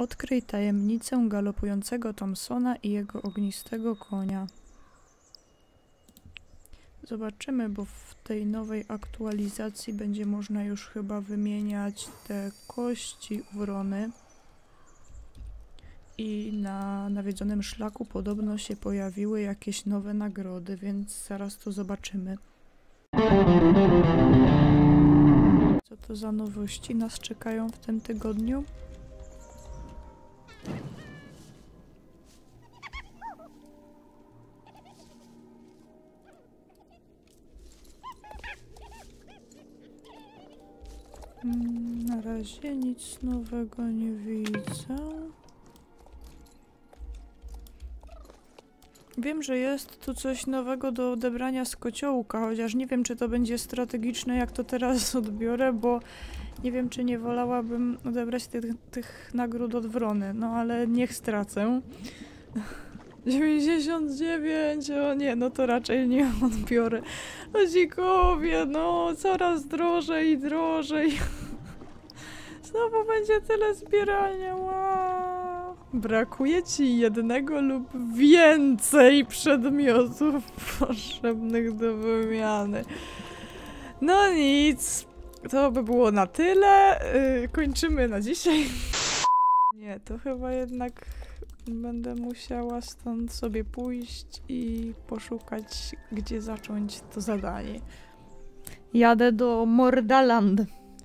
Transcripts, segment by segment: Odkryj tajemnicę galopującego Thompsona i jego ognistego konia. Zobaczymy, bo w tej nowej aktualizacji będzie można już chyba wymieniać te kości wrony. I na nawiedzonym szlaku podobno się pojawiły jakieś nowe nagrody, więc zaraz to zobaczymy. Co to za nowości nas czekają w tym tygodniu? Na razie nic nowego nie widzę. Wiem, że jest tu coś nowego do odebrania z kociołka, chociaż nie wiem, czy to będzie strategiczne, jak to teraz odbiorę, bo nie wiem, czy nie wolałabym odebrać tych nagród od wrony, no ale niech stracę. 99, o nie, no to raczej nie odbiorę. Ludzikowie, no coraz drożej i drożej. Znowu będzie tyle zbierania, wow. Brakuje ci jednego lub więcej przedmiotów potrzebnych do wymiany. No nic, to by było na tyle. Kończymy na dzisiaj. Nie, to chyba jednak będę musiała stąd sobie pójść i poszukać, gdzie zacząć to zadanie. Jadę do Mordaland,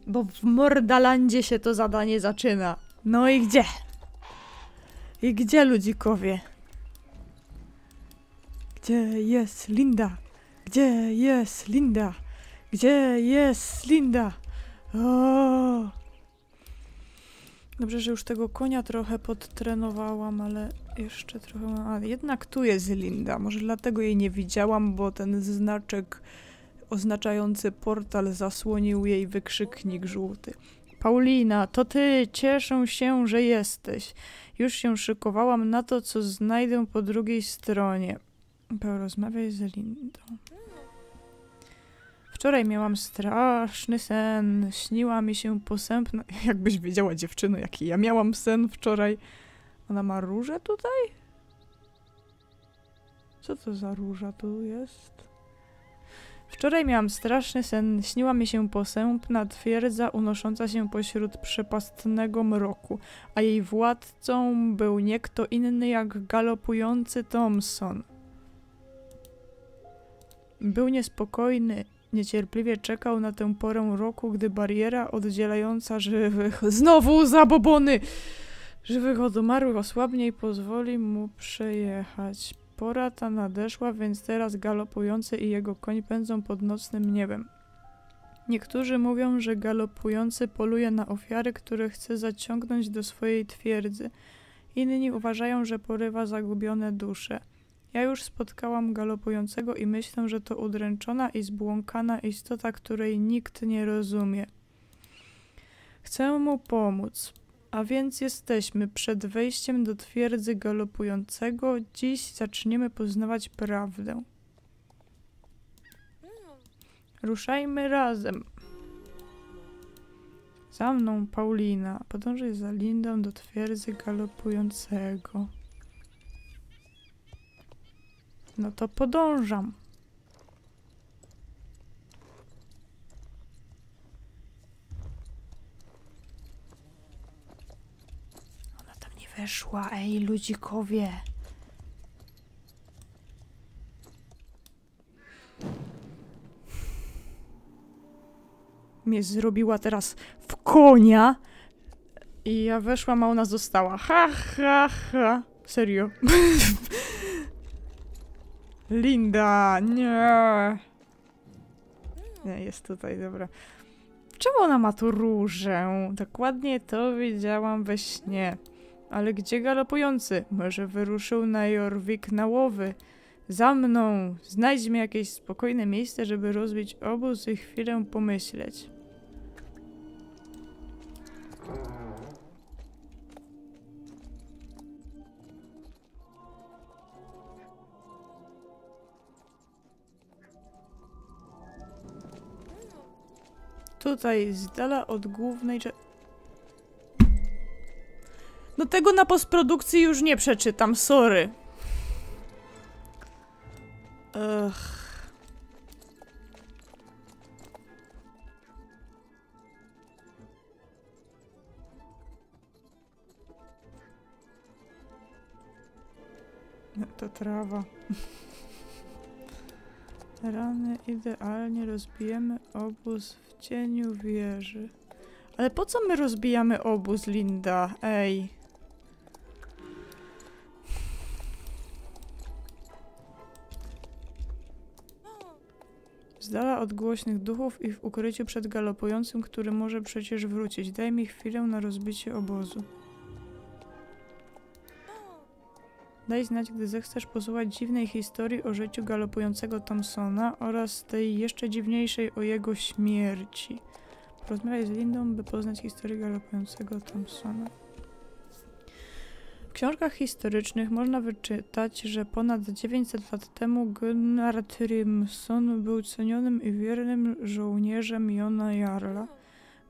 bo w Mordalandzie się to zadanie zaczyna. No i gdzie? I gdzie, ludzikowie? Gdzie jest Linda? Gdzie jest Linda? Gdzie jest Linda? O! Dobrze, że już tego konia trochę podtrenowałam, ale jeszcze trochę... A, jednak tu jest Linda. Może dlatego jej nie widziałam, bo ten znaczek oznaczający portal zasłonił jej wykrzyknik żółty. Paulina, to ty! Cieszę się, że jesteś. Już się szykowałam na to, co znajdę po drugiej stronie. Porozmawiaj z Lindą. Wczoraj miałam straszny sen. Śniła mi się posępna... Jakbyś wiedziała, dziewczyno, jaki ja miałam sen wczoraj. Ona ma różę tutaj? Co to za róża tu jest? Wczoraj miałam straszny sen, śniła mi się posępna twierdza unosząca się pośród przepastnego mroku, a jej władcą był nie kto inny jak galopujący Thompson. Był niespokojny, niecierpliwie czekał na tę porę roku, gdy bariera oddzielająca żywych... Znowu zabobony! Żywych od umarłych osłabnie i pozwoli mu przejechać. Pora ta nadeszła, więc teraz galopujący i jego koń pędzą pod nocnym niebem. Niektórzy mówią, że galopujący poluje na ofiary, które chce zaciągnąć do swojej twierdzy. Inni uważają, że porywa zagubione dusze. Ja już spotkałam galopującego i myślę, że to udręczona i zbłąkana istota, której nikt nie rozumie. Chcę mu pomóc. A więc jesteśmy przed wejściem do twierdzy galopującego. Dziś zaczniemy poznawać prawdę. Ruszajmy razem. Za mną, Paulina. Podążaj za Lindą do twierdzy galopującego. No to podążam. Weszła, ej, ludzikowie. Mnie zrobiła teraz w konia i ja weszłam, a ona została. Ha, ha, ha. Serio. Linda, nie. Nie, jest tutaj, dobra. Czemu ona ma tu różę? Dokładnie to widziałam we śnie. Ale gdzie galopujący? Może wyruszył na Jorvik na łowy. Za mną! Znajdźmy jakieś spokojne miejsce, żeby rozbić obóz i chwilę pomyśleć. Tutaj, z dala od głównej... No No tego na postprodukcji już nie przeczytam, sorry. Ech. Ta trawa. Rany idealnie rozbijemy obóz w cieniu wieży. Ale po co my rozbijamy obóz, Linda? Ej. Z dala od głośnych duchów i w ukryciu przed galopującym, który może przecież wrócić. Daj mi chwilę na rozbicie obozu. Daj znać, gdy zechcesz posłuchać dziwnej historii o życiu galopującego Thompsona oraz tej jeszcze dziwniejszej o jego śmierci. Porozmawiaj z Lindą, by poznać historię galopującego Thompsona. W książkach historycznych można wyczytać, że ponad 900 lat temu Gunnar Thrymsson był cenionym i wiernym żołnierzem Jona Jarla.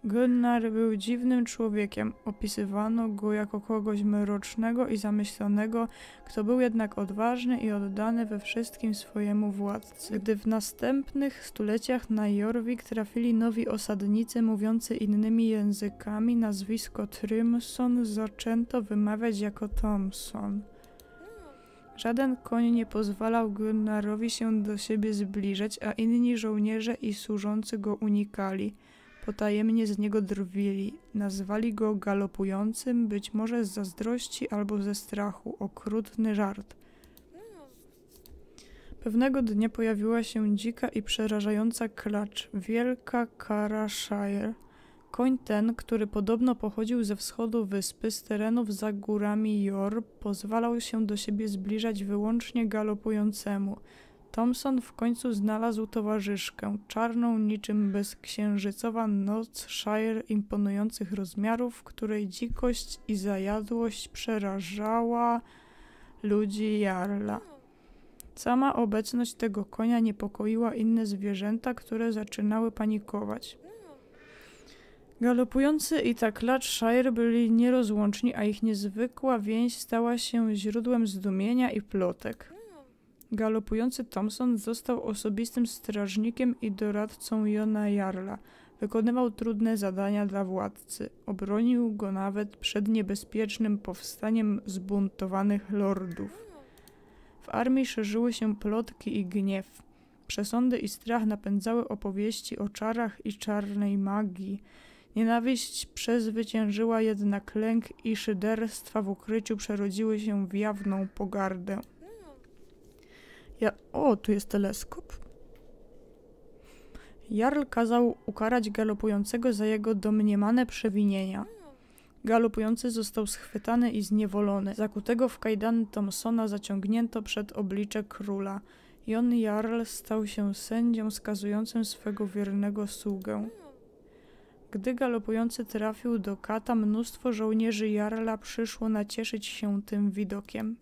Gunnar był dziwnym człowiekiem. Opisywano go jako kogoś mrocznego i zamyślonego, kto był jednak odważny i oddany we wszystkim swojemu władcy. Gdy w następnych stuleciach na Jorvik trafili nowi osadnicy mówiący innymi językami, nazwisko Thrymsson zaczęto wymawiać jako Thompson. Żaden koń nie pozwalał Gunnarowi się do siebie zbliżać, a inni żołnierze i służący go unikali. Potajemnie z niego drwili. Nazwali go galopującym, być może z zazdrości albo ze strachu. Okrutny żart. Pewnego dnia pojawiła się dzika i przerażająca klacz. Wielka Kara Shire. Koń ten, który podobno pochodził ze wschodu wyspy, z terenów za górami Jor, pozwalał się do siebie zbliżać wyłącznie galopującemu. Thompson w końcu znalazł towarzyszkę, czarną niczym bezksiężycowa noc Shire imponujących rozmiarów, której dzikość i zajadłość przerażała ludzi Jarla. Sama obecność tego konia niepokoiła inne zwierzęta, które zaczynały panikować. Galopujący i ta klacz Shire byli nierozłączni, a ich niezwykła więź stała się źródłem zdumienia i plotek. Galopujący Thompson został osobistym strażnikiem i doradcą Jona Jarla. Wykonywał trudne zadania dla władcy. Obronił go nawet przed niebezpiecznym powstaniem zbuntowanych lordów. W armii szerzyły się plotki i gniew. Przesądy i strach napędzały opowieści o czarach i czarnej magii. Nienawiść przezwyciężyła jednak lęk i szyderstwa w ukryciu przerodziły się w jawną pogardę. O, tu jest teleskop. Jarl kazał ukarać galopującego za jego domniemane przewinienia. Galopujący został schwytany i zniewolony. Zakutego w kajdany Thompsona zaciągnięto przed oblicze króla. Jon Jarl stał się sędzią skazującym swego wiernego sługę. Gdy galopujący trafił do kata, mnóstwo żołnierzy Jarla przyszło nacieszyć się tym widokiem.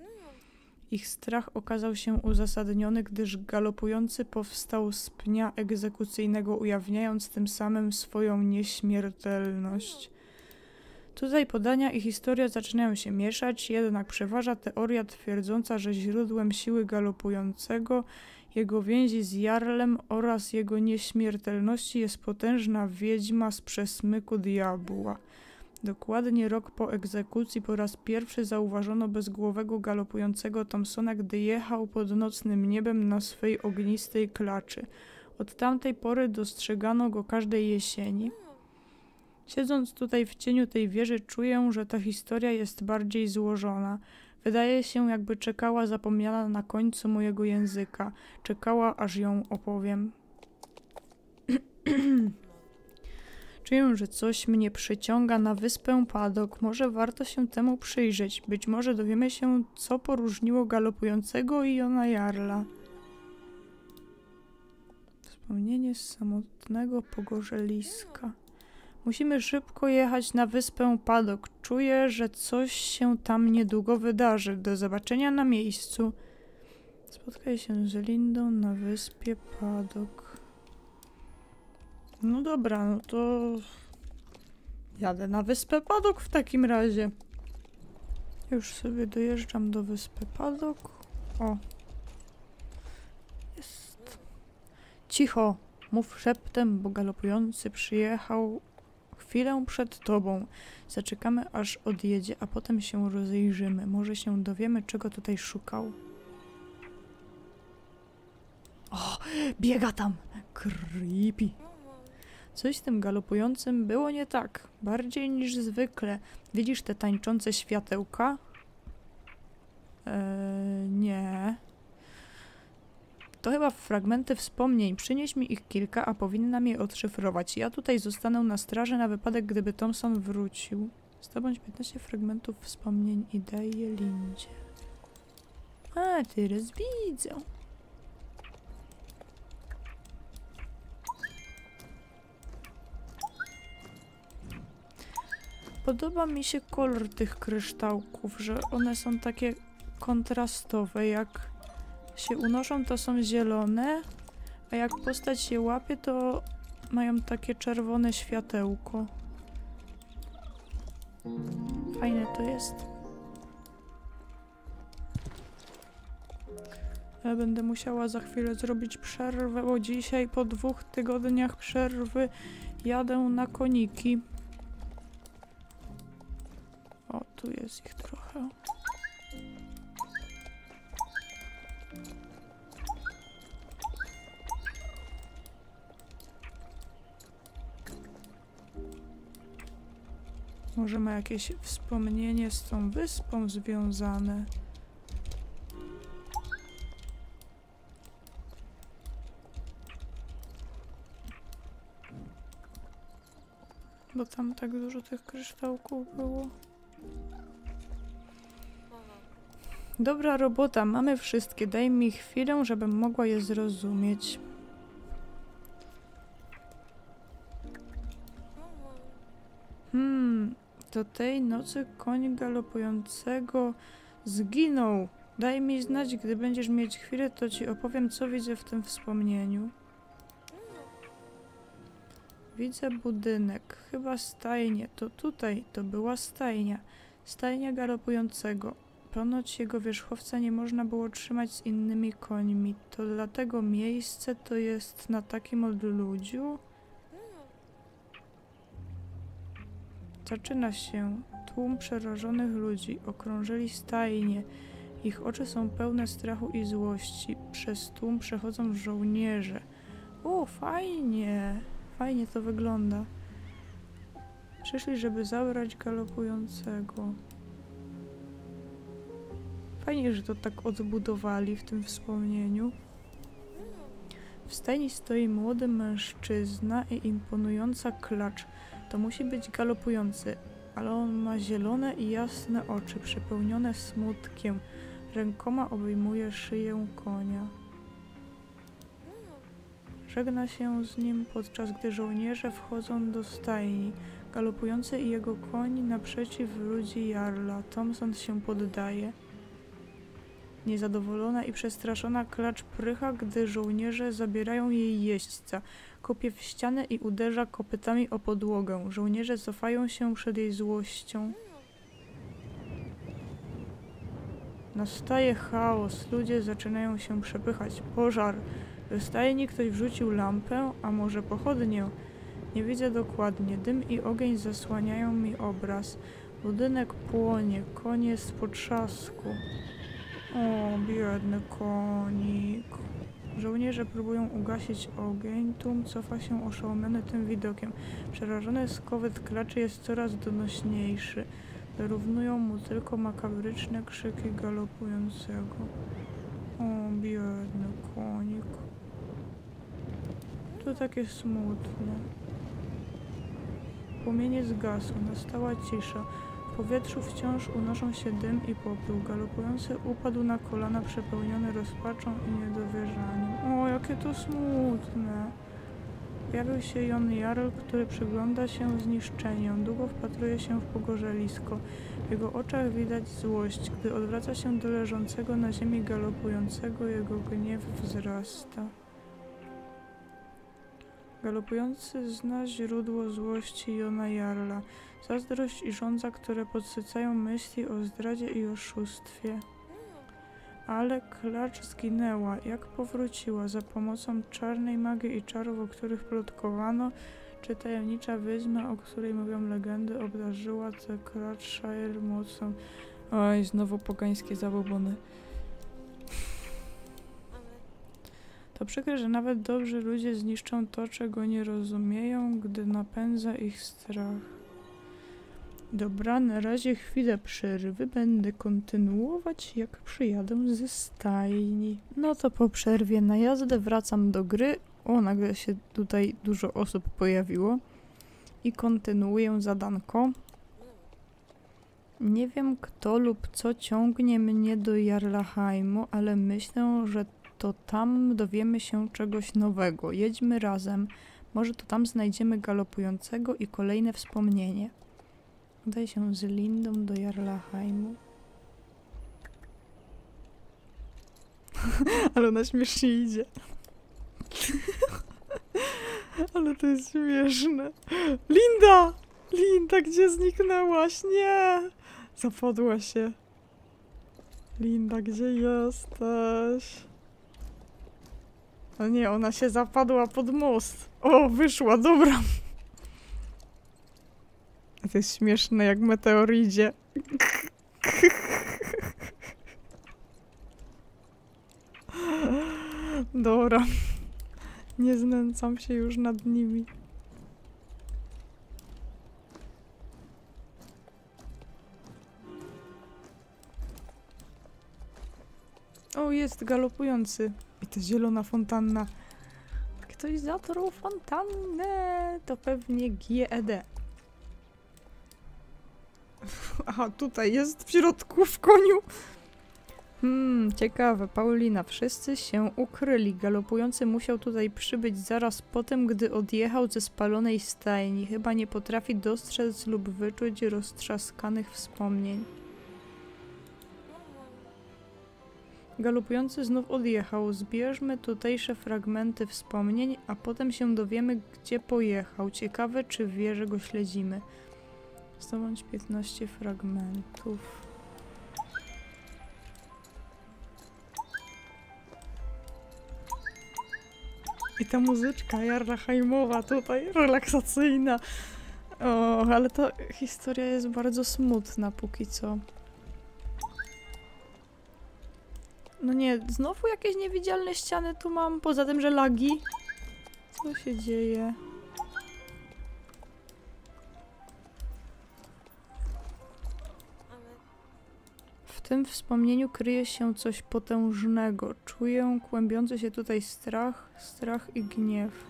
Ich strach okazał się uzasadniony, gdyż galopujący powstał z pnia egzekucyjnego, ujawniając tym samym swoją nieśmiertelność. Tutaj podania i historia zaczynają się mieszać, jednak przeważa teoria twierdząca, że źródłem siły galopującego, jego więzi z Jarlem oraz jego nieśmiertelności jest potężna wiedźma z Przesmyku Diabła. Dokładnie rok po egzekucji po raz pierwszy zauważono bezgłowego galopującego Thompsona, gdy jechał pod nocnym niebem na swej ognistej klaczy. Od tamtej pory dostrzegano go każdej jesieni. Siedząc tutaj w cieniu tej wieży, czuję, że ta historia jest bardziej złożona. Wydaje się, jakby czekała zapomniana na końcu mojego języka. Czekała, aż ją opowiem. Czuję, że coś mnie przyciąga na Wyspę Padok. Może warto się temu przyjrzeć. Być może dowiemy się, co poróżniło galopującego i Jona Jarla. Wspomnienie z samotnego pogorzeliska. Musimy szybko jechać na Wyspę Padok. Czuję, że coś się tam niedługo wydarzy. Do zobaczenia na miejscu. Spotkaj się z Lindą na Wyspie Padok. No dobra, no to jadę na Wyspę Padok w takim razie. Już sobie dojeżdżam do Wyspy Padok. O. Jest. Cicho. Mów szeptem, bo galopujący przyjechał chwilę przed tobą. Zaczekamy, aż odjedzie, a potem się rozejrzymy. Może się dowiemy, czego tutaj szukał. O, biega tam! Creepy. Coś z tym galopującym było nie tak. Bardziej niż zwykle. Widzisz te tańczące światełka? Nie. To chyba fragmenty wspomnień. Przynieś mi ich kilka, a powinnam je odszyfrować. Ja tutaj zostanę na straży na wypadek, gdyby Thompson wrócił. Zdobądź 15 fragmentów wspomnień i daj je Lindzie. A, teraz widzę. Podoba mi się kolor tych kryształków, że one są takie kontrastowe. Jak się unoszą, to są zielone, a jak postać je łapie, to mają takie czerwone światełko. Fajne to jest. Ale będę musiała za chwilę zrobić przerwę, bo dzisiaj po 2 tygodniach przerwy jadę na koniki. O, tu jest ich trochę. Może ma jakieś wspomnienie z tą wyspą związane. Bo tam tak dużo tych kryształków było. Dobra robota, mamy wszystkie. Daj mi chwilę, żebym mogła je zrozumieć. Do tej nocy koń galopującego zginął. Daj mi znać, gdy będziesz mieć chwilę, to ci opowiem, co widzę w tym wspomnieniu. Widzę budynek, chyba stajnię. To tutaj, to była stajnia. Stajnia galopującego. Ponoć jego wierzchowca nie można było trzymać z innymi końmi. To dlatego miejsce to jest na takim odludziu. Zaczyna się. Tłum przerażonych ludzi okrążyli stajnie. Ich oczy są pełne strachu i złości. Przez tłum przechodzą żołnierze. O, fajnie! Fajnie to wygląda. Przyszli, żeby zabrać galopującego. Fajnie, że to tak odbudowali w tym wspomnieniu. W stajni stoi młody mężczyzna i imponująca klacz. To musi być galopujący, ale on ma zielone i jasne oczy, przepełnione smutkiem. Rękoma obejmuje szyję konia. Żegna się z nim, podczas gdy żołnierze wchodzą do stajni. Galopujący i jego koń naprzeciw ludzi Jarla. Thompson się poddaje. Niezadowolona i przestraszona klacz prycha, gdy żołnierze zabierają jej jeźdźca. Kopie w ścianę i uderza kopytami o podłogę. Żołnierze cofają się przed jej złością. Nastaje chaos. Ludzie zaczynają się przepychać. Pożar. Do stajni ktoś wrzucił lampę, a może pochodnię. Nie widzę dokładnie. Dym i ogień zasłaniają mi obraz. Budynek płonie. Koniec potrzasku. O, biedny konik. Żołnierze próbują ugasić ogień. Tłum cofa się oszołomiony tym widokiem. Przerażony skowyt klaczy jest coraz donośniejszy. Dorównują mu tylko makabryczne krzyki galopującego. O, biedny konik. To takie smutne. Płomienie zgasły. Nastała cisza. W powietrzu wciąż unoszą się dym i popiół. Galopujący upadł na kolana przepełniony rozpaczą i niedowierzaniem. O, jakie to smutne! Pojawił się Jon Jarl, który przygląda się zniszczeniom. Długo wpatruje się w pogorzelisko. W jego oczach widać złość. Gdy odwraca się do leżącego na ziemi galopującego, jego gniew wzrasta. Galopujący zna źródło złości Jona Jarla. Zazdrość i żądza, które podsycają myśli o zdradzie i oszustwie. Ale klacz zginęła, jak powróciła, za pomocą czarnej magii i czarów, o których plotkowano, czy tajemnicza wyzma, o której mówią legendy, obdarzyła tę Kara Shire mocą. Oj, znowu pogańskie zabobony. To przykre, że nawet dobrzy ludzie zniszczą to, czego nie rozumieją, gdy napędza ich strach. Dobra, na razie chwilę przerwy. Będę kontynuować, jak przyjadę ze stajni. No to po przerwie na jazdę wracam do gry. O, nagle się tutaj dużo osób pojawiło. I kontynuuję zadanko. Nie wiem, kto lub co ciągnie mnie do Jarlheimu, ale myślę, że to tam dowiemy się czegoś nowego. Jedźmy razem. Może to tam znajdziemy Galopującego i kolejne wspomnienie. Udaj się z Lindą do Jarlheimu. Ale ona śmiesznie idzie. Ale to jest śmieszne. Linda! Linda, gdzie zniknęłaś? Nie! Zapodła się. Linda, gdzie jesteś? O nie, ona się zapadła pod most. O, wyszła, dobra. To jest śmieszne, jak meteor idzie. Dobra. Nie znęcam się już nad nimi. O, jest galopujący. I ta zielona fontanna. Ktoś zatruł fontannę. To pewnie GED. Aha, tutaj jest w środku, w koniu. Ciekawe, Paulina. Wszyscy się ukryli. Galopujący musiał tutaj przybyć zaraz po tym, gdy odjechał ze spalonej stajni. Chyba nie potrafi dostrzec lub wyczuć roztrzaskanych wspomnień. Galopujący znów odjechał. Zbierzmy tutejsze fragmenty wspomnień, a potem się dowiemy, gdzie pojechał. Ciekawe, czy wie, że go śledzimy. Zdobądź 15 fragmentów. I ta muzyczka Jarlheimowa tutaj, relaksacyjna. O, ale ta historia jest bardzo smutna póki co. No nie, znowu jakieś niewidzialne ściany tu mam, poza tym, że lagi. Co się dzieje? W tym wspomnieniu kryje się coś potężnego. Czuję kłębiący się tutaj strach i gniew.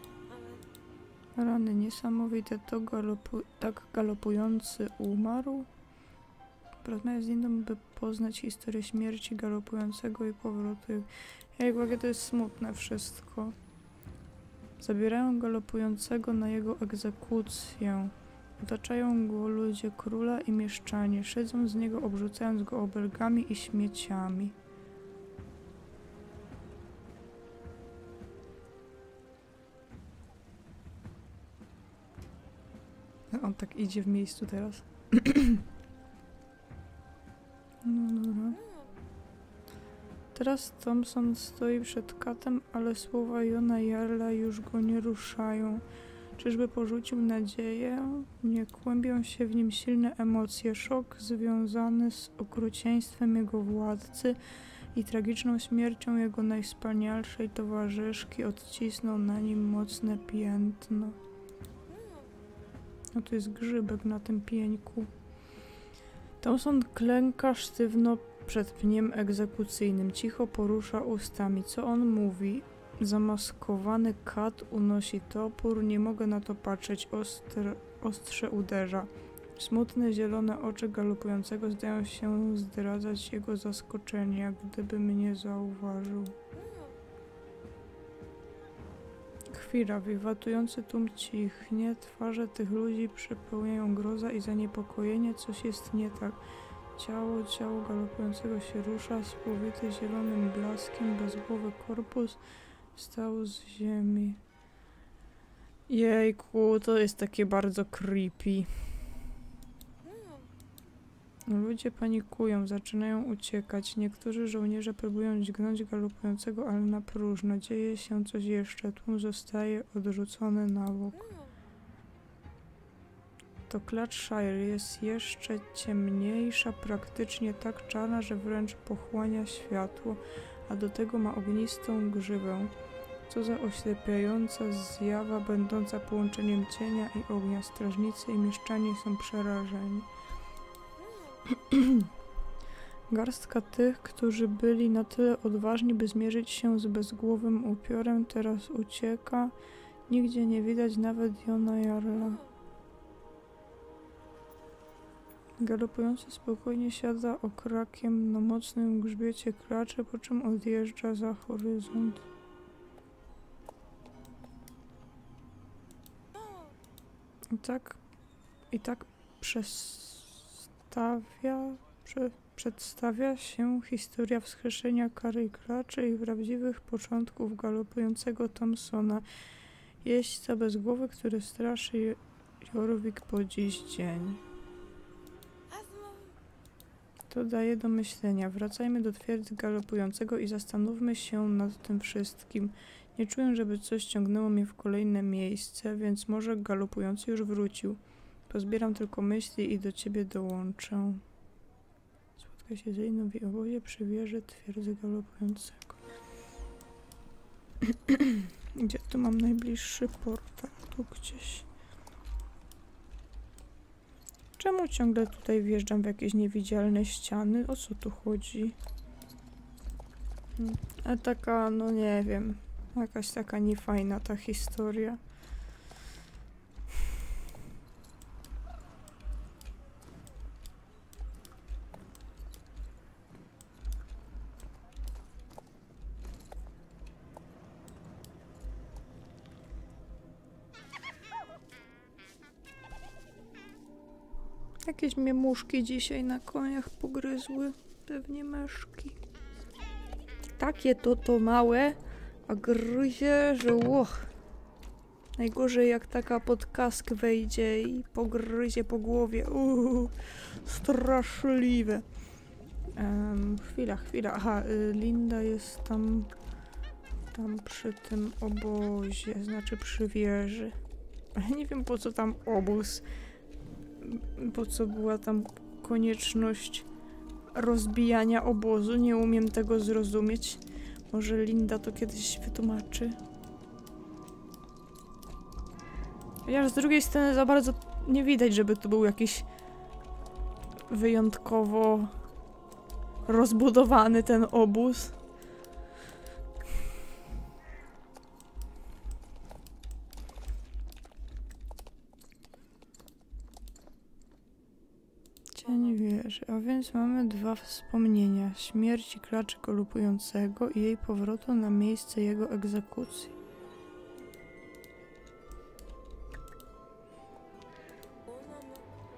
Rany niesamowite, to galopujący umarł? Porozmawiam z Lindą, by poznać historię śmierci galopującego i powrotu. Jakie to jest smutne wszystko. Zabierają galopującego na jego egzekucję. Otaczają go ludzie króla i mieszczanie, szydzą z niego, obrzucając go obelgami i śmieciami. On tak idzie w miejscu teraz. No dobra. Teraz Thompson stoi przed katem, ale słowa Jona Jarla już go nie ruszają. Czyżby porzucił nadzieję? Nie kłębią się w nim silne emocje, szok związany z okrucieństwem jego władcy i tragiczną śmiercią jego najwspanialszej towarzyszki odcisnął na nim mocne piętno. No to jest grzybek na tym pieńku. Thompson klęka sztywno przed pniem egzekucyjnym, cicho porusza ustami. Co on mówi? Zamaskowany kat unosi topór, nie mogę na to patrzeć, ostrze uderza. Smutne zielone oczy galopującego zdają się zdradzać jego zaskoczenia, gdyby mnie zauważył. Chwila, wiwatujący tłum cichnie, twarze tych ludzi przepełniają groza i zaniepokojenie, coś jest nie tak. Ciało galopującego się rusza, spowity zielonym blaskiem, bezgłowy korpus wstał z ziemi. Jejku, to jest takie bardzo creepy. Ludzie panikują, zaczynają uciekać. Niektórzy żołnierze próbują dźgnąć galopującego, ale na próżno. Dzieje się coś jeszcze. Tłum zostaje odrzucony na bok. To Kara Shire jest jeszcze ciemniejsza, praktycznie tak czarna, że wręcz pochłania światło, a do tego ma ognistą grzywę. Co za oślepiająca zjawa będąca połączeniem cienia i ognia. Strażnicy i mieszczanie są przerażeni. Garstka tych, którzy byli na tyle odważni, by zmierzyć się z bezgłowym upiorem, teraz ucieka. Nigdzie nie widać nawet Jona Jarla. Galopujący spokojnie siada okrakiem na mocnym grzbiecie kraczy, po czym odjeżdża za horyzont. I tak przedstawia się historia wskrzeszenia Kary Kraczy i prawdziwych początków galopującego Thompsona, jeźdźca bez głowy, który straszy Jorvik po dziś dzień. To daje do myślenia. Wracajmy do twierdzy galopującego i zastanówmy się nad tym wszystkim. Nie czuję, żeby coś ciągnęło mnie w kolejne miejsce, więc może galopujący już wrócił. Pozbieram tylko myśli i do ciebie dołączę. Spotka się ze mną w obozie przy wieży twierdzy galopującego. Gdzie tu mam najbliższy portal? Tu gdzieś. Czemu ciągle tutaj wjeżdżam w jakieś niewidzialne ściany? O co tu chodzi? A taka, no nie wiem, jakaś taka niefajna ta historia. Jakieś mnie muszki dzisiaj na koniach pogryzły. Pewnie myszki. Takie to małe, a gryzie, że łoch. Najgorzej jak taka pod kask wejdzie i pogryzie po głowie. Straszliwe. Chwila. Aha, Linda jest tam przy tym obozie, znaczy przy wieży. Ale nie wiem po co tam obóz. Po co była tam konieczność rozbijania obozu? Nie umiem tego zrozumieć. Może Linda to kiedyś wytłumaczy. Chociaż z drugiej strony za bardzo nie widać, żeby tu był jakiś wyjątkowo rozbudowany ten obóz. A więc mamy dwa wspomnienia. Śmierci Kraczy Galopującego i jej powrotu na miejsce jego egzekucji.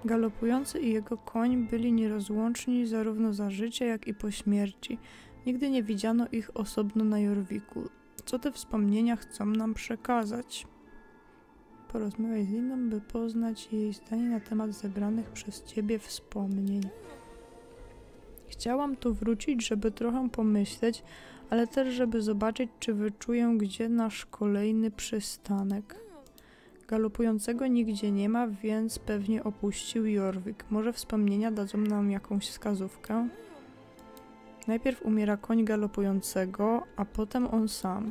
Galopujący i jego koń byli nierozłączni zarówno za życia, jak i po śmierci. Nigdy nie widziano ich osobno na Jorviku. Co te wspomnienia chcą nam przekazać? Porozmawiaj z Lindą, by poznać jej zdanie na temat zebranych przez ciebie wspomnień. Chciałam tu wrócić, żeby trochę pomyśleć, ale też żeby zobaczyć, czy wyczuję, gdzie nasz kolejny przystanek. Galopującego nigdzie nie ma, więc pewnie opuścił Jorvik. Może wspomnienia dadzą nam jakąś wskazówkę? Najpierw umiera koń galopującego, a potem on sam.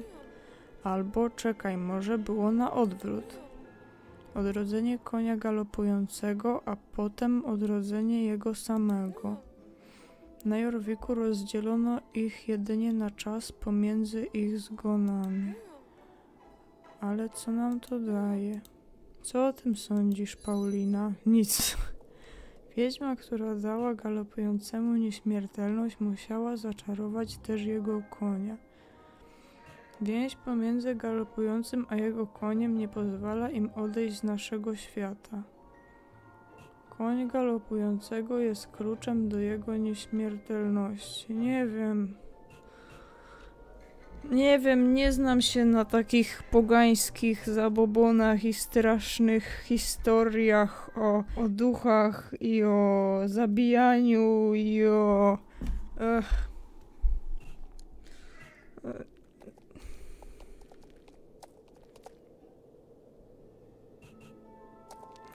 Albo, czekaj, może było na odwrót. Odrodzenie konia galopującego, a potem odrodzenie jego samego. Na Jorviku rozdzielono ich jedynie na czas pomiędzy ich zgonami. Ale co nam to daje? Co o tym sądzisz, Paulina? Nic. Wiedźma, która dała galopującemu nieśmiertelność, musiała zaczarować też jego konia. Więź pomiędzy galopującym a jego koniem nie pozwala im odejść z naszego świata. Koń galopującego jest kluczem do jego nieśmiertelności. Nie wiem. Nie wiem, nie znam się na takich pogańskich zabobonach i strasznych historiach o duchach i o zabijaniu i o...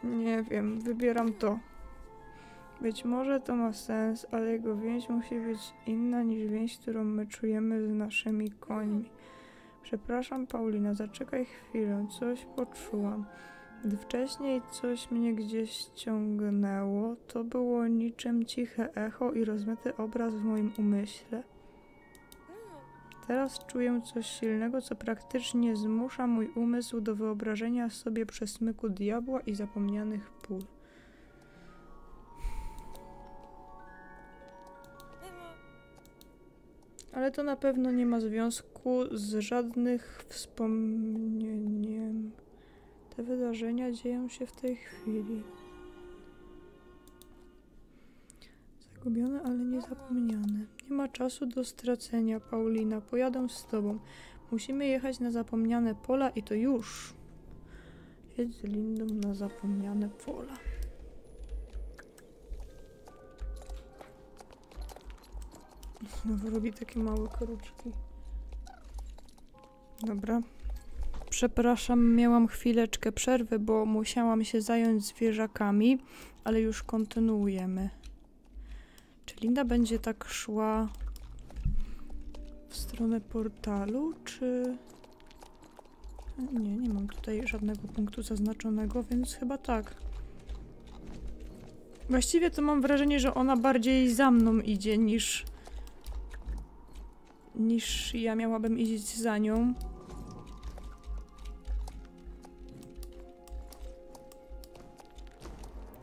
Nie wiem, wybieram to. Być może to ma sens, ale jego więź musi być inna niż więź, którą my czujemy z naszymi końmi. Przepraszam, Paulina, zaczekaj chwilę, coś poczułam. Gdy wcześniej coś mnie gdzieś ciągnęło, to było niczym ciche echo i rozmyty obraz w moim umyśle. Teraz czuję coś silnego, co praktycznie zmusza mój umysł do wyobrażenia sobie przesmyku diabła i zapomnianych pól. Ale to na pewno nie ma związku z żadnych wspomnieniem. Te wydarzenia dzieją się w tej chwili. Zagubiony, ale nie zapomniany. Nie ma czasu do stracenia, Paulina. Pojadę z tobą. Musimy jechać na zapomniane pola i to już. Jedź z Lindą na zapomniane pola. Znowu robi takie małe kruczki. Dobra. Przepraszam, miałam chwileczkę przerwy, bo musiałam się zająć zwierzakami, ale już kontynuujemy. Czy Linda będzie tak szła w stronę portalu, czy... Nie, nie mam tutaj żadnego punktu zaznaczonego, więc chyba tak. Właściwie to mam wrażenie, że ona bardziej za mną idzie niż ja miałabym iść za nią.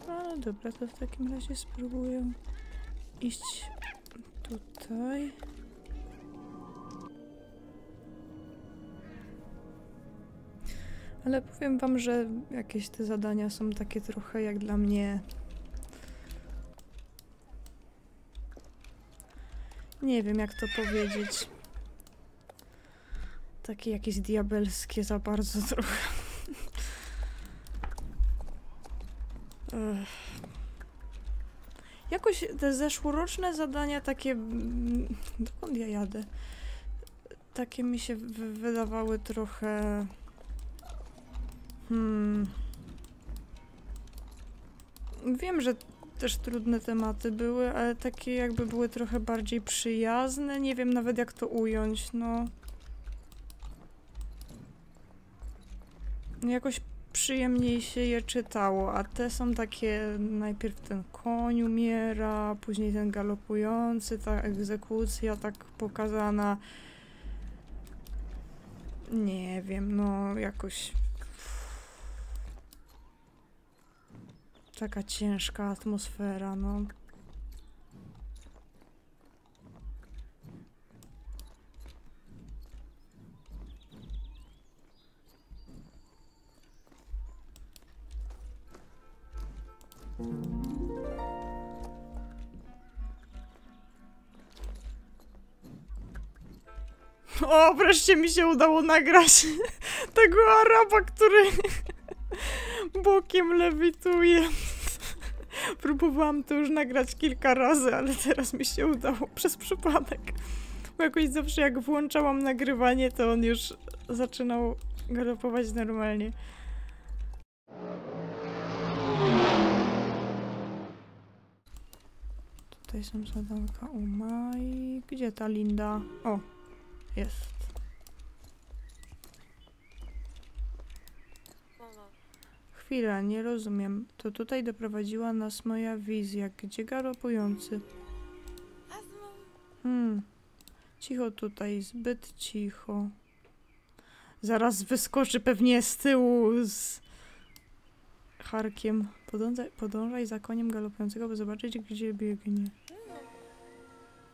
Ale dobra, to w takim razie spróbuję iść tutaj. Ale powiem wam, że jakieś te zadania są takie trochę jak dla mnie... Nie wiem, jak to powiedzieć. Takie jakieś diabelskie za bardzo trochę. Jakoś te zeszłoroczne zadania takie... Dokąd ja jadę? Takie mi się wydawały trochę... Wiem, że... Też trudne tematy były, ale takie jakby były trochę bardziej przyjazne. Nie wiem nawet jak to ująć, no. Jakoś przyjemniej się je czytało, a te są takie... Najpierw ten koń umiera, później ten galopujący, ta egzekucja tak pokazana. Nie wiem, no jakoś... Taka ciężka atmosfera, no. O, wreszcie mi się udało nagrać tego Araba, który... bokiem lewituję. Próbowałam to już nagrać kilka razy, ale teraz mi się udało przez przypadek. Bo jakoś zawsze jak włączałam nagrywanie, to on już zaczynał galopować normalnie. Tutaj są zadanka u Mai. Gdzie ta Linda? O, jest. Chwila, nie rozumiem. To tutaj doprowadziła nas moja wizja. Gdzie galopujący? Cicho tutaj, zbyt cicho. Zaraz wyskoczy pewnie z tyłu z harkiem. Podążaj za koniem galopującego, by zobaczyć, gdzie biegnie.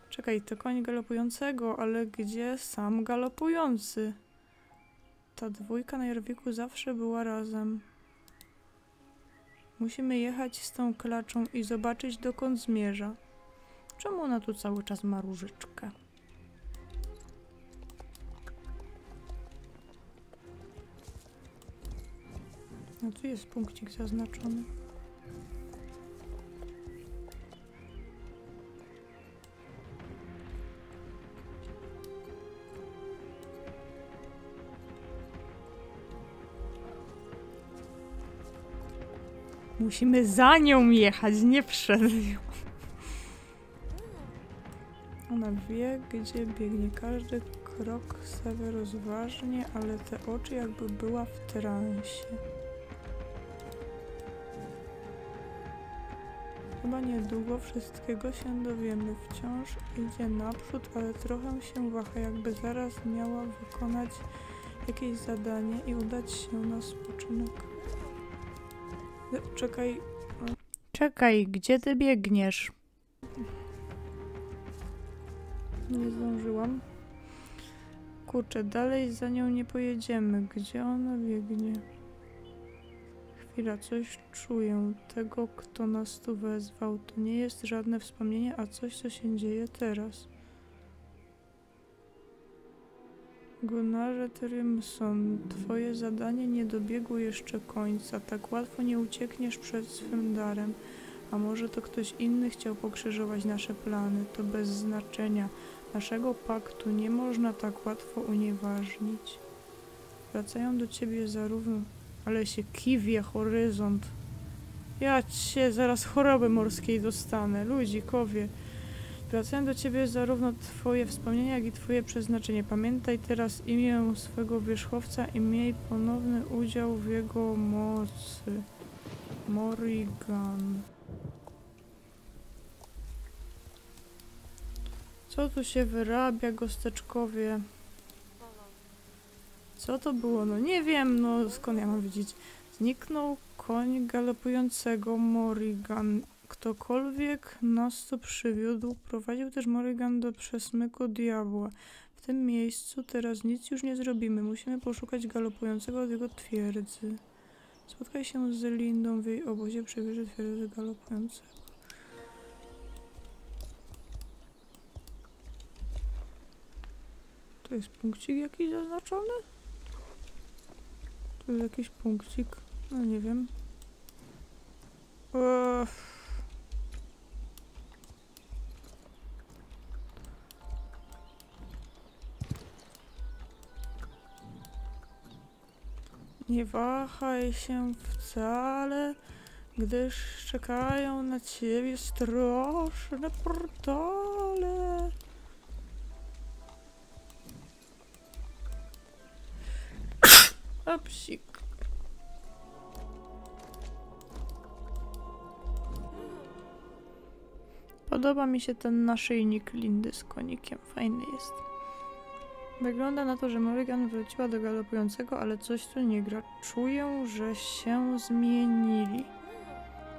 Czekaj, to koń galopującego, ale gdzie sam galopujący? Ta dwójka na Jorviku zawsze była razem. Musimy jechać z tą klaczą i zobaczyć, dokąd zmierza. Czemu ona tu cały czas ma różyczkę? No tu jest punkcik zaznaczony. Musimy za nią jechać, nie przed nią. Ona wie, gdzie biegnie każdy krok, sobie rozważnie, ale te oczy jakby była w transie. Chyba niedługo wszystkiego się dowiemy. Wciąż idzie naprzód, ale trochę się waha, jakby zaraz miała wykonać jakieś zadanie i udać się na spoczynek. Czekaj. Czekaj, gdzie ty biegniesz? Nie zdążyłam. Kurczę, dalej za nią nie pojedziemy. Gdzie ona biegnie? Chwila, coś czuję. Tego, kto nas tu wezwał. To nie jest żadne wspomnienie, a coś, co się dzieje teraz. Gunnarze Thrymsson, twoje zadanie nie dobiegło jeszcze końca. Tak łatwo nie uciekniesz przed swym darem. A może to ktoś inny chciał pokrzyżować nasze plany. To bez znaczenia. Naszego paktu nie można tak łatwo unieważnić. Wracają do ciebie zarówno... Ale się kiwie horyzont. Ja cię zaraz choroby morskiej dostanę. Ludzikowie. Wracają do ciebie zarówno twoje wspomnienia, jak i twoje przeznaczenie. Pamiętaj teraz imię swego wierzchowca i miej ponowny udział w jego mocy. Morrigan. Co tu się wyrabia, gosteczkowie? Co to było? No nie wiem, no skąd ja mam wiedzieć. Zniknął koń galopującego Morrigan. Ktokolwiek nas tu przywiódł, prowadził też Morrigan do przesmyku diabła. W tym miejscu teraz nic już nie zrobimy. Musimy poszukać galopującego od jego twierdzy. Spotkaj się z Lindą w jej obozie przy wieży twierdzy galopującego. Tu jest punkcik jakiś zaznaczony? Tu jest jakiś punkcik, no nie wiem. Nie wahaj się wcale, gdyż czekają na ciebie straszne portale. A psik. Podoba mi się ten naszyjnik Lindy z konikiem. Fajny jest. Wygląda na to, że Morrigan wróciła do galopującego, ale coś tu nie gra. Czuję, że się zmienili.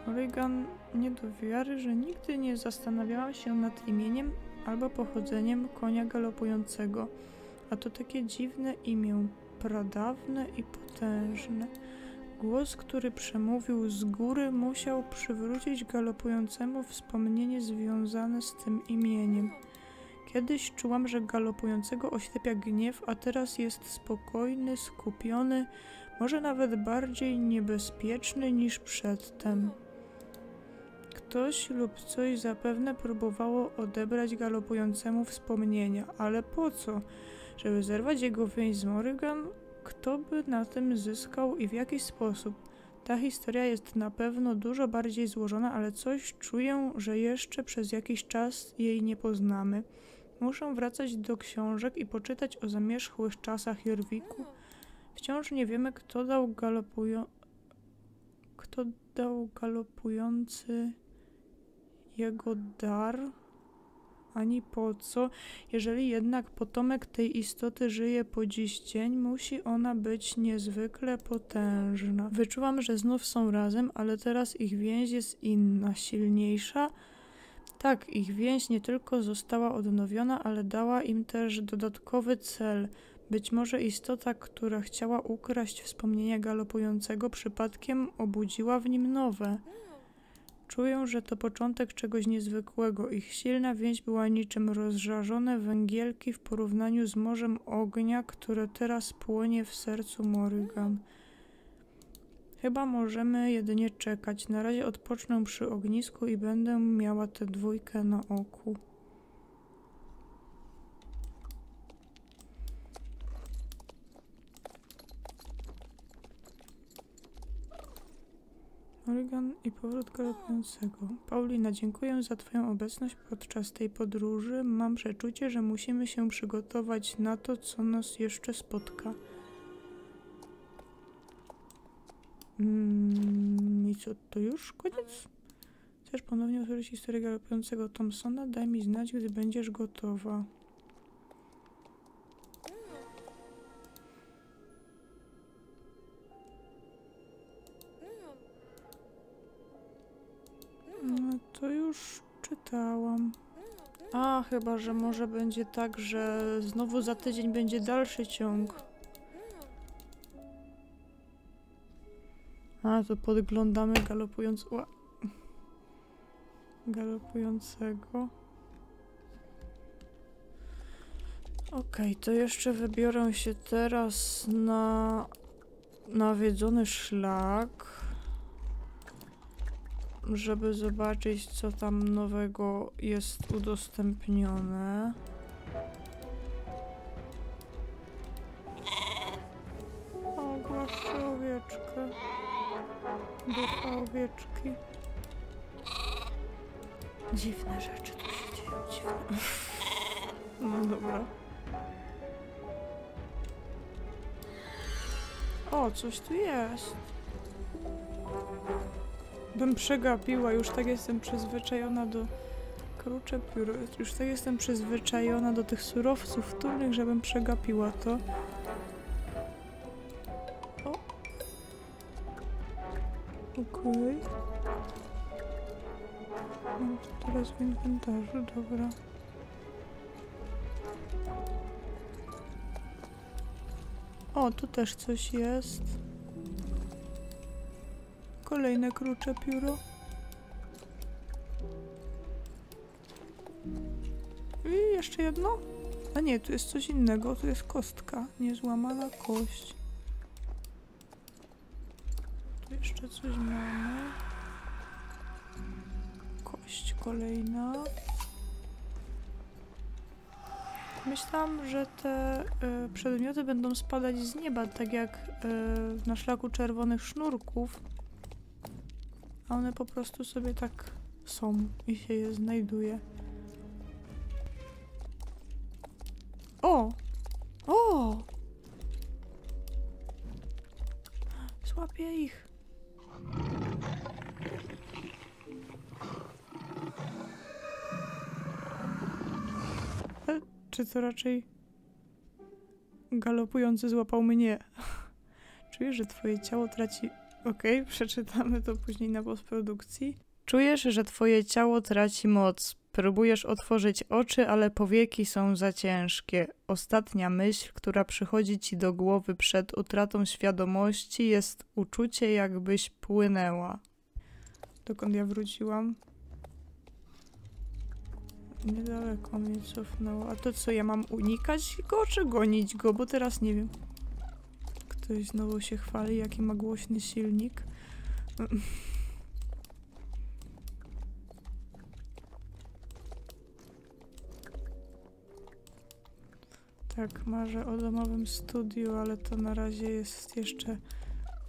Morrigan nie do wiary, że nigdy nie zastanawiała się nad imieniem albo pochodzeniem konia galopującego. A to takie dziwne imię. Pradawne i potężne. Głos, który przemówił z góry, musiał przywrócić galopującemu wspomnienie związane z tym imieniem. Kiedyś czułam, że galopującego oślepia gniew, a teraz jest spokojny, skupiony, może nawet bardziej niebezpieczny niż przedtem. Ktoś lub coś zapewne próbowało odebrać galopującemu wspomnienia, ale po co? Żeby zerwać jego więź z Morrigan, kto by na tym zyskał i w jaki sposób? Ta historia jest na pewno dużo bardziej złożona, ale coś czuję, że jeszcze przez jakiś czas jej nie poznamy. Muszę wracać do książek i poczytać o zamierzchłych czasach Jorviku. Wciąż nie wiemy, kto dał galopujący jego dar. Ani po co. Jeżeli jednak potomek tej istoty żyje po dziś dzień, musi ona być niezwykle potężna. Wyczułam, że znów są razem, ale teraz ich więź jest inna, silniejsza. Tak, ich więź nie tylko została odnowiona, ale dała im też dodatkowy cel. Być może istota, która chciała ukraść wspomnienia galopującego, przypadkiem obudziła w nim nowe. Czuję, że to początek czegoś niezwykłego. Ich silna więź była niczym rozżarzone węgielki w porównaniu z morzem ognia, które teraz płonie w sercu Morrigan. Chyba możemy jedynie czekać. Na razie odpocznę przy ognisku i będę miała tę dwójkę na oku. Morrigan i powrót galopującego. Paulina, dziękuję za Twoją obecność podczas tej podróży. Mam przeczucie, że musimy się przygotować na to, co nas jeszcze spotka. I co, to już koniec? Chcesz ponownie usłyszeć historię galopującego Thompsona? Daj mi znać, gdy będziesz gotowa. No to już czytałam. A, chyba że może będzie tak, że znowu za tydzień będzie dalszy ciąg. A, to podglądamy galopującego. Okej, to jeszcze wybiorę się teraz na nawiedzony szlak, żeby zobaczyć, co tam nowego jest udostępnione. O, proszę, owieczkę. Ducha owieczki. Dziwne rzeczy tu się dzieją, dziwne. No dobra. O, coś tu jest. Bym przegapiła, już tak jestem przyzwyczajona do... Krucze pióro. Już tak jestem przyzwyczajona do tych surowców wtórnych, żebym przegapiła to. Okej. Mam to teraz w inwentarzu, dobra. O, tu też coś jest. Kolejne krucze pióro. I jeszcze jedno? A nie, tu jest coś innego, tu jest kostka. Niezłamana kość. Jeszcze coś mamy. Kość kolejna. Myślałam, że te przedmioty będą spadać z nieba, tak jak na szlaku czerwonych sznurków. A one po prostu sobie tak są i się je znajduje. O! O! Złapię ich. Czy to raczej galopujący złapał mnie? Czujesz, że twoje ciało traci... Okej, przeczytamy to później na postprodukcji. Czujesz, że twoje ciało traci moc. Próbujesz otworzyć oczy, ale powieki są za ciężkie. Ostatnia myśl, która przychodzi ci do głowy przed utratą świadomości, jest uczucie, jakbyś płynęła. Dokąd ja wróciłam? Niedaleko mnie cofnęło. A to co, ja mam unikać go czy gonić go? Bo teraz nie wiem. Ktoś znowu się chwali, jaki ma głośny silnik. Tak, marzę o domowym studiu, ale to na razie jest jeszcze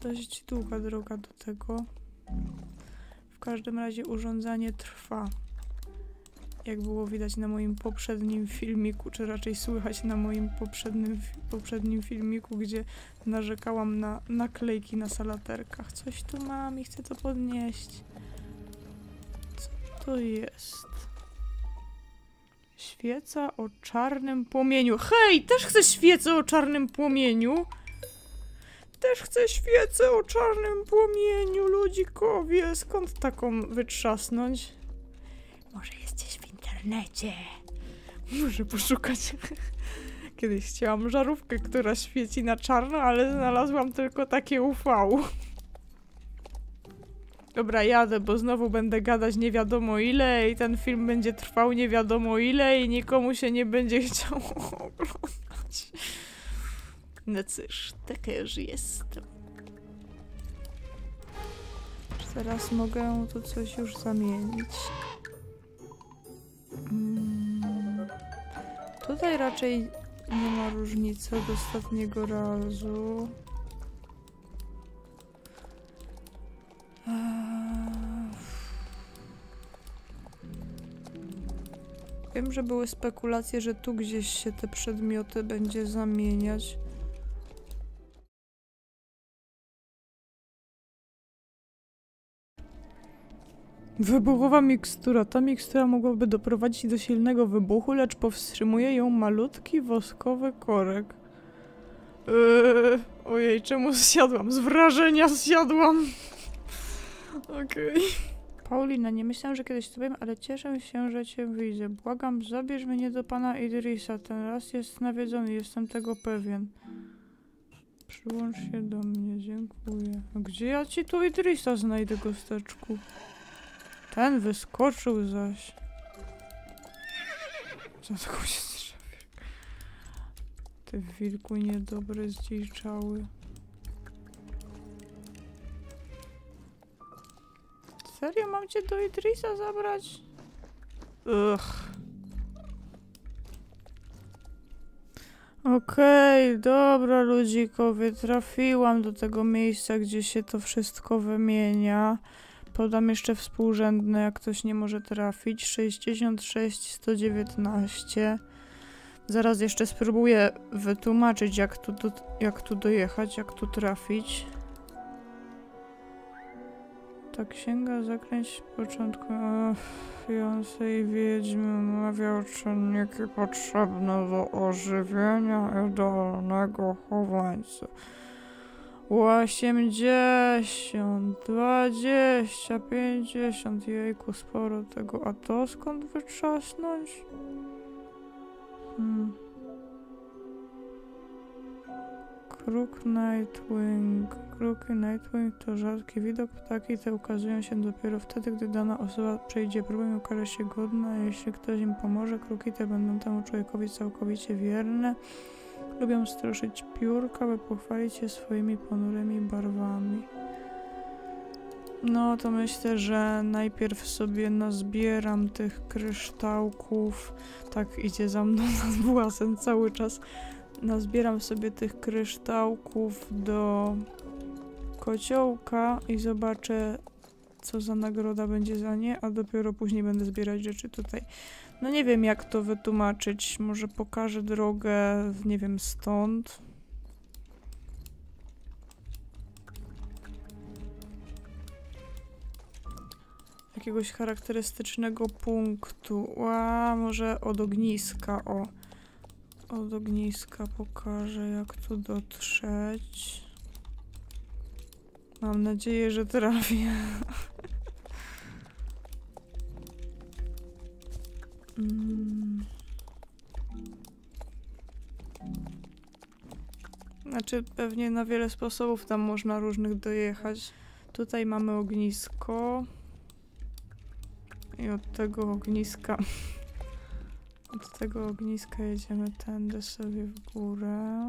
dość długa droga do tego. W każdym razie urządzanie trwa. Jak było widać na moim poprzednim filmiku, czy raczej słychać na moim poprzednim filmiku, gdzie narzekałam na naklejki na salaterkach. Coś tu mam i chcę to podnieść. Co to jest? Świeca o czarnym płomieniu. Hej, też chcę świecę o czarnym płomieniu. Też chcę świecę o czarnym płomieniu, ludzikowie. Skąd taką wytrzasnąć? Może jesteś w internecie. Muszę poszukać. Kiedyś chciałam żarówkę, która świeci na czarno, ale znalazłam tylko takie UV. Dobra, jadę, bo znowu będę gadać nie wiadomo ile i ten film będzie trwał nie wiadomo ile i nikomu się nie będzie chciało oglądać. No cóż, taka już jestem. Teraz mogę tu coś już zamienić. Tutaj raczej nie ma różnicy od ostatniego razu. Wiem, że były spekulacje, że tu gdzieś się te przedmioty będzie zamieniać. Wybuchowa mikstura. Ta mikstura mogłaby doprowadzić do silnego wybuchu, lecz powstrzymuje ją malutki woskowy korek. Ojej, czemu zsiadłam? Z wrażenia zsiadłam! Okej. Paulina, nie myślałam, że kiedyś to powiem, ale cieszę się, że cię widzę. Błagam, zabierz mnie do pana Idrisa. Ten raz jest nawiedzony, jestem tego pewien. Przyłącz się do mnie, dziękuję. A gdzie ja ci tu Idrisa znajdę, gosteczku? Ten wyskoczył zaś. Za taką się drzewie. Te wilku niedobre zdziczały. Serio mam cię do Idrisa zabrać? Okej, dobra ludzikowie, trafiłam do tego miejsca, gdzie się to wszystko wymienia. Podam jeszcze współrzędne, jak ktoś nie może trafić. 66, 119. Zaraz jeszcze spróbuję wytłumaczyć, jak tu dojechać, jak tu trafić. Ta księga zakręć początkującej wiedźmy omawia czynniki potrzebne do ożywienia idealnego chowańca. 80, 20, 50, jejku, sporo tego, a to skąd wytrzasnąć? Kruk Nightwing. Kruk i Nightwing to rzadki widok. Ptaki te ukazują się dopiero wtedy, gdy dana osoba przejdzie próbę i okaże się godna. Jeśli ktoś im pomoże, kruki te będą temu człowiekowi całkowicie wierne. Lubią stroszyć piórka, by pochwalić się swoimi ponurymi barwami. No to myślę, że najpierw sobie nazbieram tych kryształków. Tak idzie za mną na własem cały czas. Nazbieram sobie tych kryształków do kociołka i zobaczę, co za nagroda będzie za nie, a dopiero później będę zbierać rzeczy tutaj. No nie wiem, jak to wytłumaczyć. Może pokażę drogę, nie wiem, stąd. Jakiegoś charakterystycznego punktu. A może od ogniska, o. Od ogniska pokażę, jak tu dotrzeć. Mam nadzieję, że trafię. Znaczy, pewnie na wiele sposobów tam można różnych dojechać. Tutaj mamy ognisko. I od tego ogniska jedziemy tędy sobie w górę.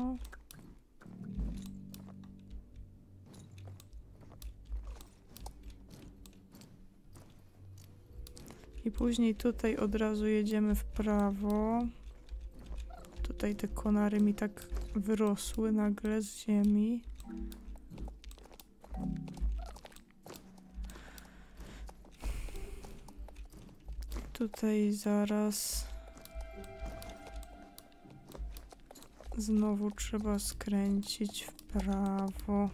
I później tutaj od razu jedziemy w prawo. Tutaj te konary mi tak wyrosły nagle z ziemi. Tutaj zaraz znowu trzeba skręcić w prawo.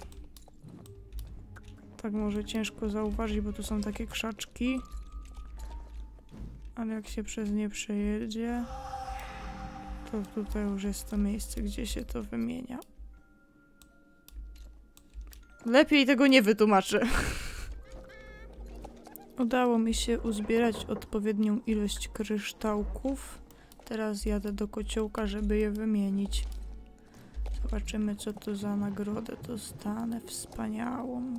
Tak może ciężko zauważyć, bo tu są takie krzaczki. Ale jak się przez nie przejedzie, to tutaj już jest to miejsce, gdzie się to wymienia. Lepiej tego nie wytłumaczę. Udało mi się uzbierać odpowiednią ilość kryształków. Teraz jadę do kociołka, żeby je wymienić. Zobaczymy, co to za nagrodę dostanę. Wspaniałą.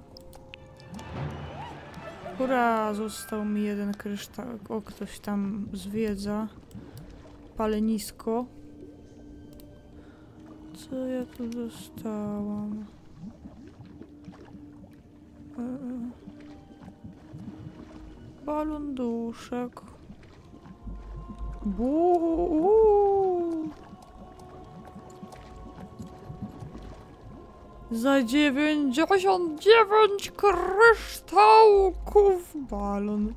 Hurra! Został mi jeden kryształek. O, ktoś tam zwiedza palenisko. Co ja tu dostałam? Balon duszek. Buuu. Za 99 kryształków balon.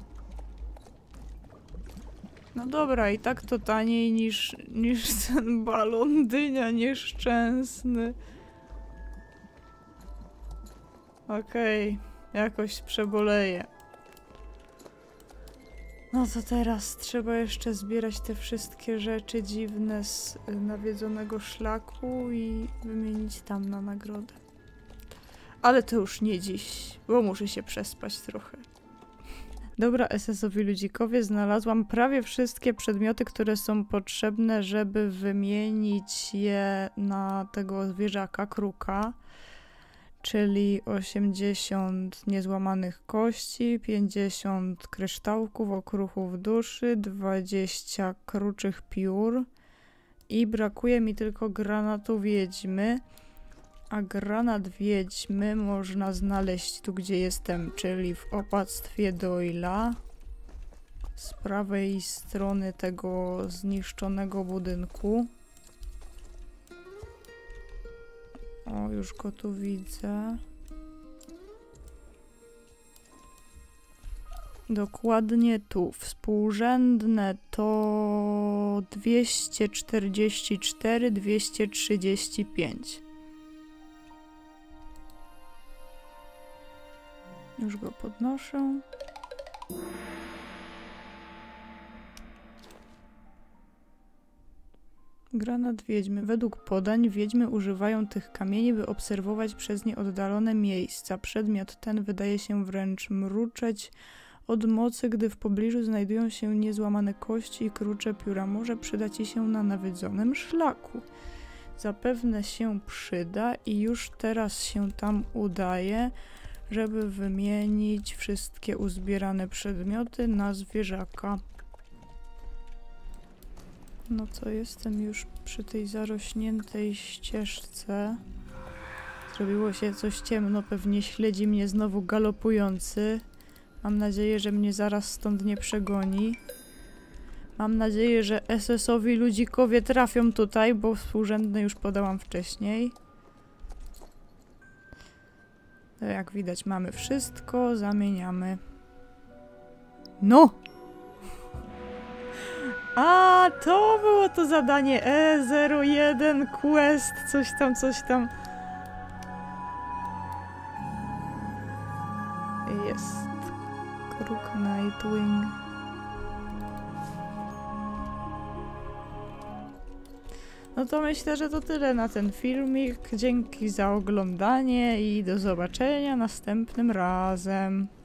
No dobra, i tak to taniej niż ten balon dynia nieszczęsny. Okej, jakoś przeboleję. No to teraz trzeba jeszcze zbierać te wszystkie rzeczy dziwne z nawiedzonego szlaku i wymienić tam na nagrodę. Ale to już nie dziś, bo muszę się przespać trochę. Dobra, SS-owi ludzikowie, znalazłam prawie wszystkie przedmioty, które są potrzebne, żeby wymienić je na tego zwierzaka, kruka. Czyli 80 niezłamanych kości, 50 kryształków, okruchów duszy, 20 kruczych piór i brakuje mi tylko granatu wiedźmy. A granat wiedźmy można znaleźć tu, gdzie jestem, czyli w opactwie Doyla. Z prawej strony tego zniszczonego budynku. O, już go tu widzę. Dokładnie tu. Współrzędne to 244, 235. Już go podnoszę. Granat wiedźmy. Według podań wiedźmy używają tych kamieni, by obserwować przez nie oddalone miejsca. Przedmiot ten wydaje się wręcz mruczeć od mocy, gdy w pobliżu znajdują się niezłamane kości i krucze pióra. Może przyda ci się na nawiedzonym szlaku. Zapewne się przyda i już teraz się tam udaje, żeby wymienić wszystkie uzbierane przedmioty na zwierzaka. No co, jestem już przy tej zarośniętej ścieżce. Zrobiło się coś ciemno, pewnie śledzi mnie znowu galopujący. Mam nadzieję, że mnie zaraz stąd nie przegoni. Mam nadzieję, że SS-owi ludzikowie trafią tutaj, bo współrzędne już podałam wcześniej. No jak widać, mamy wszystko, zamieniamy. No! A, to było to zadanie E01 quest, coś tam, coś tam. Jest. Kruk Nightwing. No to myślę, że to tyle na ten filmik. Dzięki za oglądanie i do zobaczenia następnym razem.